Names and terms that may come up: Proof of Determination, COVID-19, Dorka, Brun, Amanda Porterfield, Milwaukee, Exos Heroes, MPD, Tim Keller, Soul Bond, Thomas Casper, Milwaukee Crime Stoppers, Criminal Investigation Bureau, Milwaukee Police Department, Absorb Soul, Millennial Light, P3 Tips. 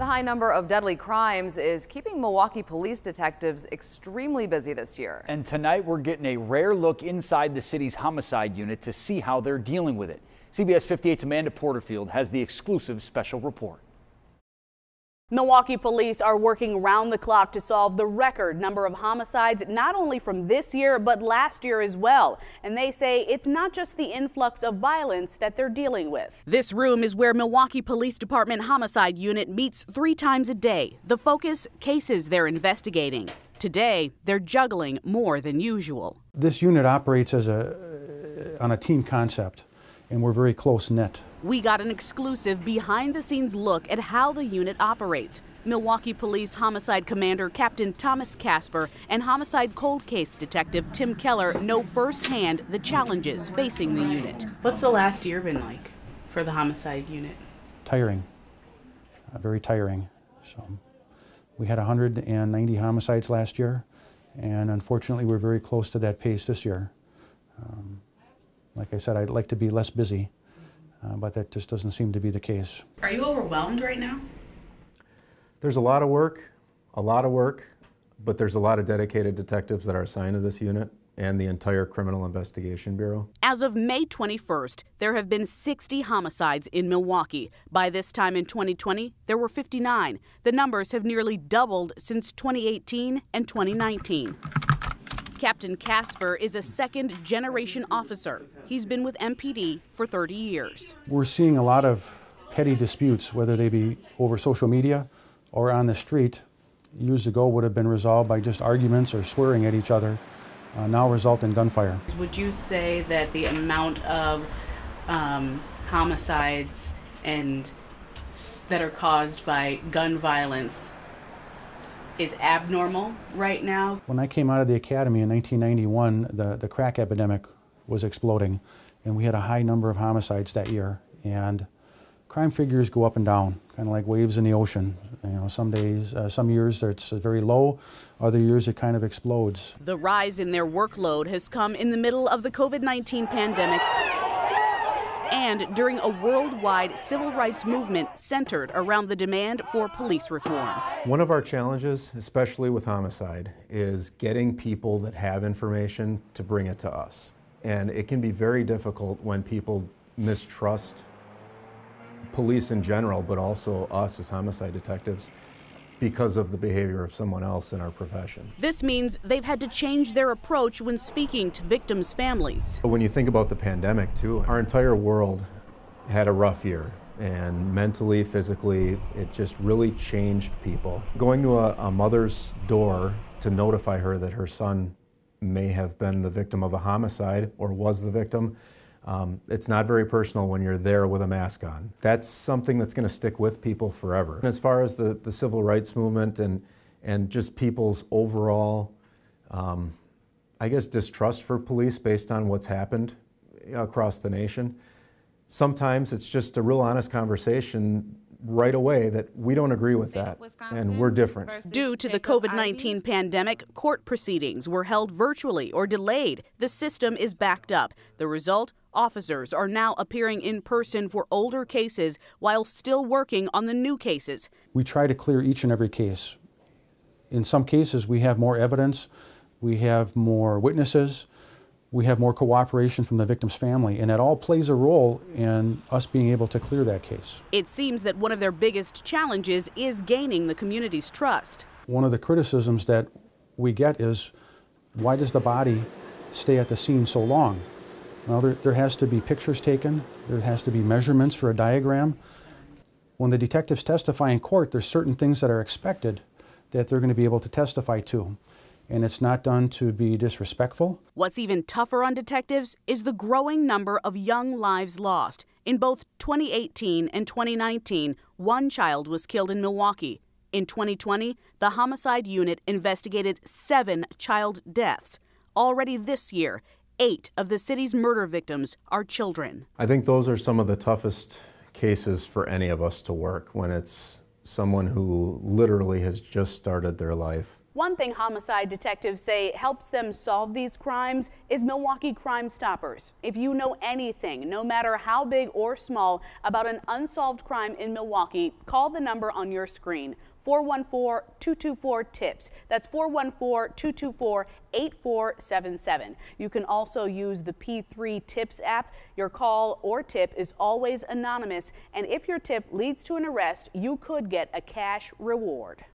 The high number of deadly crimes is keeping Milwaukee police detectives extremely busy this year. And tonight we're getting a rare look inside the city's homicide unit to see how they're dealing with it. CBS 58's Amanda Porterfield has the exclusive special report. Milwaukee police are working round the clock to solve the record number of homicides, not only from this year, but last year as well. And they say it's not just the influx of violence that they're dealing with. This room is where Milwaukee Police Department Homicide Unit meets 3 times a day. The focus, cases they're investigating. Today, they're juggling more than usual. This unit operates as on a team concept, and we're very close-knit. We got an exclusive behind-the-scenes look at how the unit operates. Milwaukee Police Homicide Commander Captain Thomas Casper and Homicide Cold Case Detective Tim Keller know firsthand the challenges facing the unit. What's the last year been like for the homicide unit? Tiring, very tiring. So we had 190 homicides last year, and unfortunately we're very close to that pace this year. Like I said, I'd like to be less busy. But that just doesn't seem to be the case. Are you overwhelmed right now? There's a lot of work, but there's a lot of dedicated detectives that are assigned to this unit and the entire Criminal Investigation Bureau. As of May 21st, there have been 60 homicides in Milwaukee. By this time in 2020, there were 59. The numbers have nearly doubled since 2018 and 2019. Captain Casper is a second-generation officer. He's been with MPD for 30 years. We're seeing a lot of petty disputes, whether they be over social media or on the street. Years ago would have been resolved by just arguments or swearing at each other, now result in gunfire. Would you say that the amount of homicides and that are caused by gun violence is abnormal right now? When I came out of the academy in 1991, the crack epidemic was exploding, and we had a high number of homicides that year. And crime figures go up and down, kind of like waves in the ocean. You know, some years it's very low, other years it kind of explodes. The rise in their workload has come in the middle of the COVID-19 pandemic and during a worldwide civil rights movement centered around the demand for police reform. One of our challenges, especially with homicide, is getting people that have information to bring it to us. And it can be very difficult when people mistrust police in general, but also us as homicide detectives, because of the behavior of someone else in our profession. This means they've had to change their approach when speaking to victims' families. When you think about the pandemic too, our entire world had a rough year, and mentally, physically, it just really changed people. Going to a mother's door to notify her that her son may have been the victim of a homicide or was the victim, it's not very personal when you're there with a mask on. That's something that's going to stick with people forever. And as far as the civil rights movement and just people's overall, I guess, distrust for police based on what's happened across the nation, sometimes it's just a real honest conversation right away that we don't agree with that, and we're different. Due to the COVID-19 pandemic, court proceedings were held virtually or delayed. The system is backed up. The result? Officers are now appearing in person for older cases while still working on the new cases. We try to clear each and every case. In some cases, we have more evidence, we have more witnesses, we have more cooperation from the victim's family, and it all plays a role in us being able to clear that case. It seems that one of their biggest challenges is gaining the community's trust. One of the criticisms that we get is, why does the body stay at the scene so long? Well, there has to be pictures taken, there has to be measurements for a diagram. When the detectives testify in court, there's certain things that are expected that they're going to be able to testify to. And it's not done to be disrespectful. What's even tougher on detectives is the growing number of young lives lost. In both 2018 and 2019, 1 child was killed in Milwaukee. In 2020, the homicide unit investigated 7 child deaths. Already this year, 8 of the city's murder victims are children. I think those are some of the toughest cases for any of us to work, when it's someone who literally has just started their life. One thing homicide detectives say helps them solve these crimes is Milwaukee Crime Stoppers. If you know anything, no matter how big or small, about an unsolved crime in Milwaukee, call the number on your screen, 414-224-TIPS. That's 414-224-8477. You can also use the P3 Tips app. Your call or tip is always anonymous, and if your tip leads to an arrest, you could get a cash reward.